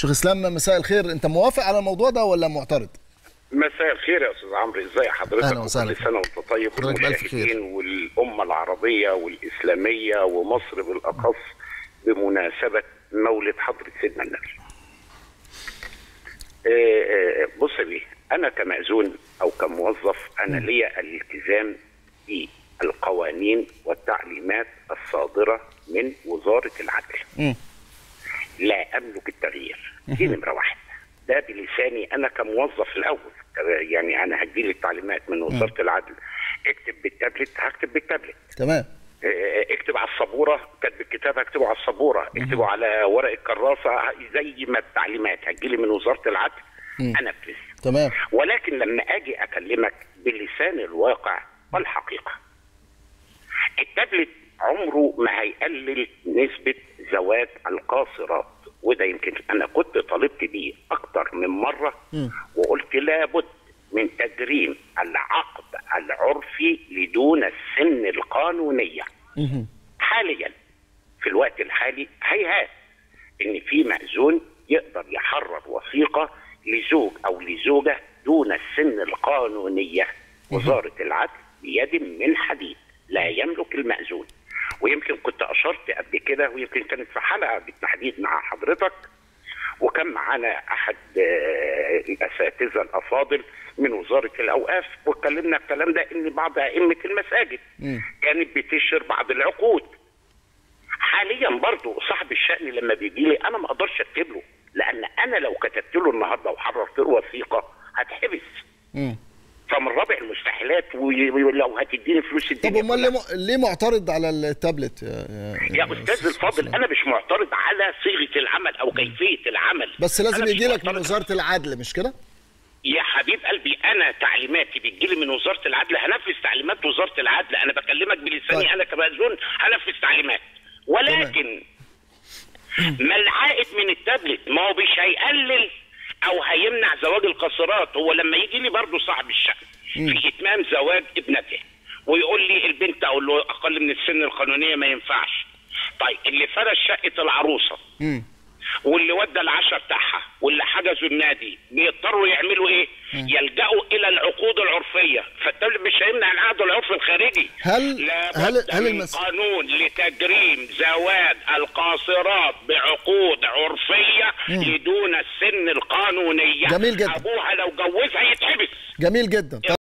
شيخ اسلام مساء الخير، انت موافق على الموضوع ده ولا معترض؟ مساء الخير يا استاذ عمرو، ازاي حضرتك؟ اهلا وسهلا. كل سنه وانت طيب، والمشاهدين والامه العربيه والاسلاميه ومصر بالاخص بمناسبه مولد حضره سيدنا النبي. بص يا بيه، انا كمأذون او كموظف انا ليا الالتزام بالقوانين والتعليمات الصادره من وزاره العدل. لا املك التغيير، دي نمره واحد. ده بلساني انا كموظف الاول، يعني انا هديلي التعليمات من وزاره العدل، اكتب بالتابلت هكتب بالتابلت. تمام. اكتب على السبوره، كاتب الكتاب هكتبه على السبوره، اكتبه على ورق الكراسه زي ما التعليمات هتجيلي من وزاره العدل انفذها. تمام. ولكن لما اجي اكلمك بلسان الواقع والحقيقه، التابلت عمره ما هيقلل نسبه زواج القاصرات، وده يمكن انا كنت طالبت بيه اكتر من مره وقلت لابد من تجريم العقد العرفي لدون السن القانونيه. حاليا في الوقت الحالي هيهات ان في مأذون يقدر يحرر وثيقه لزوج او لزوجه دون السن القانونيه. وزاره العدل بيد من حديد، لا يملك المأذون. ويمكن كنت اشرت قبل كده، ويمكن كانت في حلقه بالتحديد مع حضرتك، وكان معانا احد الاساتذه الافاضل من وزاره الاوقاف، واتكلمنا الكلام ده ان بعض ائمه المساجد كانت بتشهر بعض العقود. حاليا برضه صاحب الشأن لما بيجي لي انا ما اقدرش اكتب له، لان انا لو كتبت له النهارده وحررت له وثيقه هتحبس. فمن رابع المستحيلات، ولو هتديني فلوس الدنيا. طب امال ليه معترض على التابلت يا استاذ الفاضل؟ انا مش معترض على صيغه العمل او كيفيه العمل، بس لازم يجي لك من وزاره العدل، مش كده؟ يا حبيب قلبي، انا تعليماتي بتجيلي من وزاره العدل، هنفذ تعليمات وزاره العدل. انا بكلمك بلساني. طيب. انا كمأذون هنفذ تعليمات، ولكن ما العائد من التابلت؟ ما هو مش هيقلل او هيمنع زواج القاصرات. هو لما يجي لي برضه صاحب الشأن في اتمام زواج ابنته ويقول لي البنت اقول له اقل من السن القانونيه ما ينفعش. طيب اللي فرش شقه العروسه واللي ودى العشاء بتاعها واللي حجزوا النادي بيضطروا يعملوا ايه؟ يلجأوا الى العقود العرفيه، فالدوله مش هيمنع العقد العرفي الخارجي. هل القانون لتجريم زواج القاصرات بعقود عرفيه لدون السن القانونيه؟ جميل جدا. ابوها لو جوزها يتحبس. جميل جدا.